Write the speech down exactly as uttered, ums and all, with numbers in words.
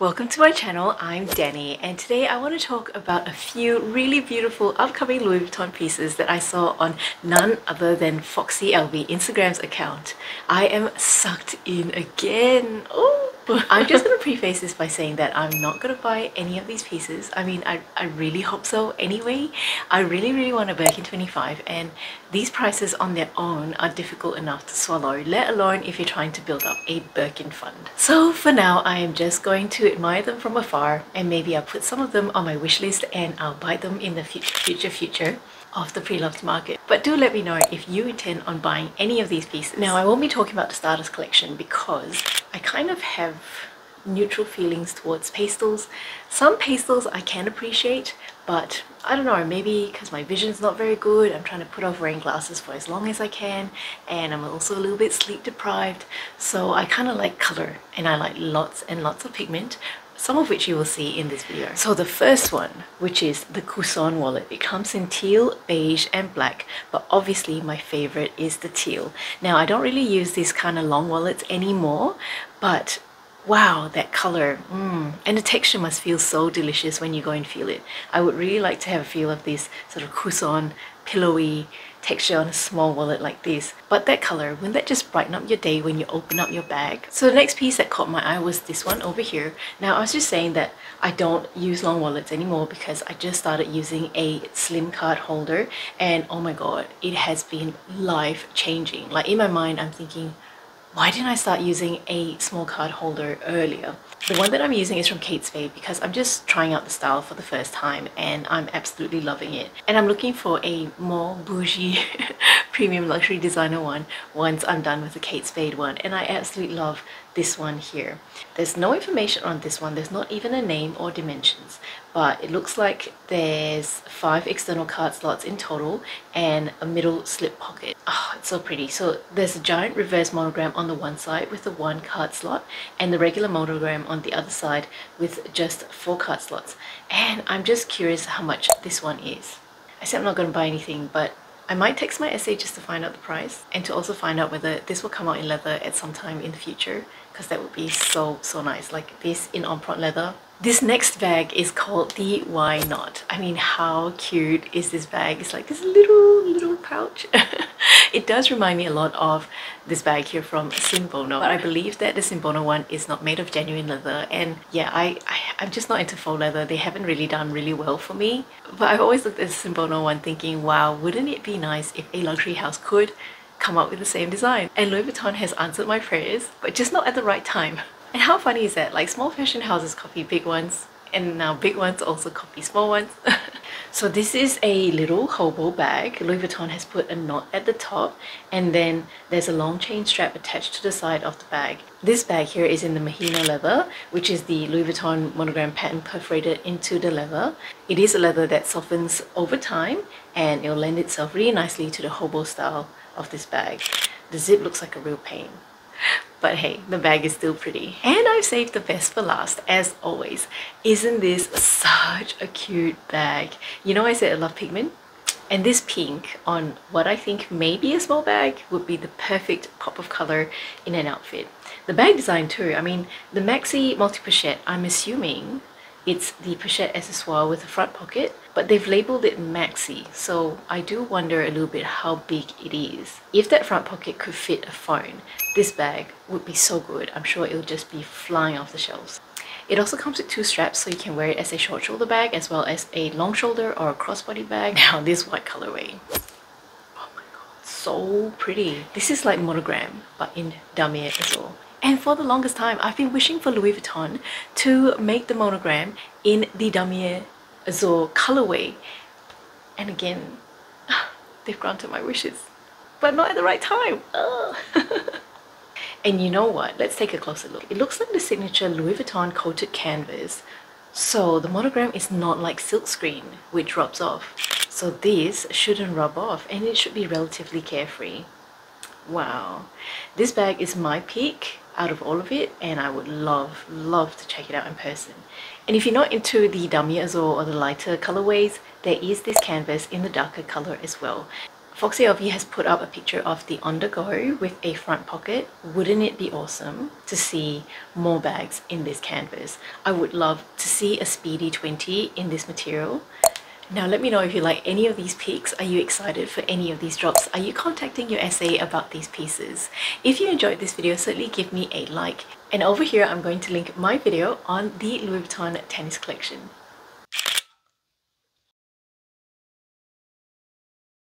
Welcome to my channel, I'm Danny, and today I want to talk about a few really beautiful upcoming Louis Vuitton pieces that I saw on none other than Foxy L V Instagram's account. I am sucked in again. Oh, I'm just going to preface this by saying that I'm not going to buy any of these pieces. I mean, I, I really hope so anyway. I really, really want a Birkin twenty-five, and these prices on their own are difficult enough to swallow, let alone if you're trying to build up a Birkin fund. So for now, I am just going to admire them from afar, and maybe I'll put some of them on my wish list and I'll buy them in the future, future, future. Of the pre-loved market. But do let me know if you intend on buying any of these pieces. Now, I won't be talking about the Stardust collection because I kind of have neutral feelings towards pastels. Some pastels I can appreciate, but I don't know, maybe because my vision's not very good, I'm trying to put off wearing glasses for as long as I can, and I'm also a little bit sleep deprived, so I kind of like color, and I like lots and lots of pigment, some of which you will see in this video. So the first one, which is the Coussin wallet. It comes in teal, beige and black, but obviously my favorite is the teal. Now, I don't really use these kind of long wallets anymore, but wow, that color, mm. And the texture must feel so delicious when you go and feel it. I would really like to have a feel of this sort of Coussin, pillowy texture on a small wallet like this. But that color, wouldn't that just brighten up your day when you open up your bag? So the next piece that caught my eye was this one over here. Now, I was just saying that I don't use long wallets anymore because I just started using a slim card holder, and oh my god, it has been life changing. Like, in my mind I'm thinking, why didn't I start using a small card holder earlier? The one that I'm using is from Kate Spade because I'm just trying out the style for the first time and I'm absolutely loving it. And I'm looking for a more bougie premium luxury designer one once I'm done with the Kate Spade one, and I absolutely love this one here. There's no information on this one, there's not even a name or dimensions, but it looks like there's five external card slots in total and a middle slip pocket. Oh, it's so pretty. So there's a giant reverse monogram on the one side with the one card slot and the regular monogram on the other side with just four card slots, and I'm just curious how much this one is. I said I'm not going to buy anything, but I might text my S A just to find out the price and to also find out whether this will come out in leather at some time in the future, because that would be so, so nice. Like this in ompront leather. This next bag is called the Why Knot. I mean, how cute is this bag? It's like this little, little pouch. It does remind me a lot of this bag here from Simbono, but I believe that the Simbono one is not made of genuine leather, and yeah, I, I, I'm just not into faux leather. They haven't really done really well for me, but I've always looked at the Simbono one thinking, wow, wouldn't it be nice if a luxury house could come up with the same design? And Louis Vuitton has answered my prayers, but just not at the right time. And how funny is that? Like, small fashion houses copy big ones, and now big ones also copy small ones. So this is a little hobo bag. Louis Vuitton has put a knot at the top, and then there's a long chain strap attached to the side of the bag. This bag here is in the Mahina leather, which is the Louis Vuitton monogram pattern perforated into the leather. It is a leather that softens over time, and it'll lend itself really nicely to the hobo style of this bag. The zip looks like a real pain. But hey, the bag is still pretty. And I've saved the best for last, as always. Isn't this such a cute bag? You know, I said I love pigment, and this pink on what I think may be a small bag would be the perfect pop of color in an outfit. The bag design too, I mean, the Maxi Multipochette, I'm assuming it's the pochette accessoire with a front pocket, but they've labeled it Maxi, so I do wonder a little bit how big it is. If that front pocket could fit a phone, this bag would be so good. I'm sure it'll just be flying off the shelves. It also comes with two straps, so you can wear it as a short shoulder bag as well as a long shoulder or a crossbody bag. Now, this white colorway, oh my god, so pretty. This is like monogram, but in Damier Azur. And for the longest time, I've been wishing for Louis Vuitton to make the monogram in the Damier Azur colorway. And again, they've granted my wishes, but not at the right time. And you know what? Let's take a closer look. It looks like the signature Louis Vuitton coated canvas. So the monogram is not like silkscreen, which rubs off. So this shouldn't rub off, and it should be relatively carefree. Wow. This bag is my pick out of all of it, and I would love, love to check it out in person. And if you're not into the Damier Azur or the lighter colorways, there is this canvas in the darker color as well. Foxy L V has put up a picture of the On the Go with a front pocket. Wouldn't it be awesome to see more bags in this canvas? I would love to see a Speedy twenty in this material. Now let me know if you like any of these picks. Are you excited for any of these drops? Are you contacting your S A about these pieces? If you enjoyed this video, certainly give me a like. And over here, I'm going to link my video on the Louis Vuitton tennis collection.